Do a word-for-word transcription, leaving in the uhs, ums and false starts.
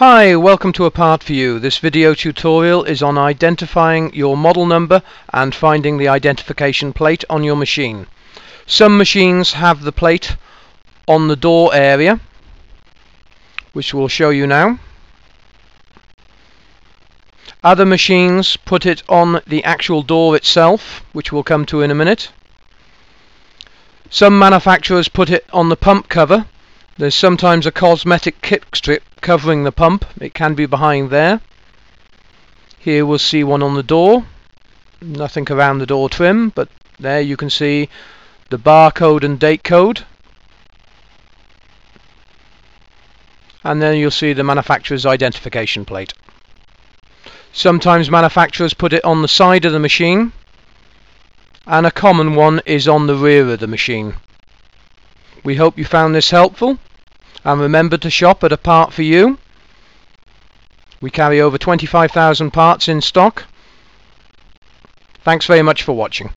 Hi, welcome to Apart For You. This video tutorial is on identifying your model number and finding the identification plate on your machine. Some machines have the plate on the door area, which we'll show you now. Other machines put it on the actual door itself, which we'll come to in a minute. Some manufacturers put it on the pump cover. There's sometimes a cosmetic kit strip covering the pump. It can be behind there. Here we'll see one on the door. Nothing around the door trim, but there you can see the barcode and date code. And then you'll see the manufacturer's identification plate. Sometimes manufacturers put it on the side of the machine, and a common one is on the rear of the machine. We hope you found this helpful. And remember to shop at Apart For You. We carry over twenty-five thousand parts in stock. Thanks very much for watching.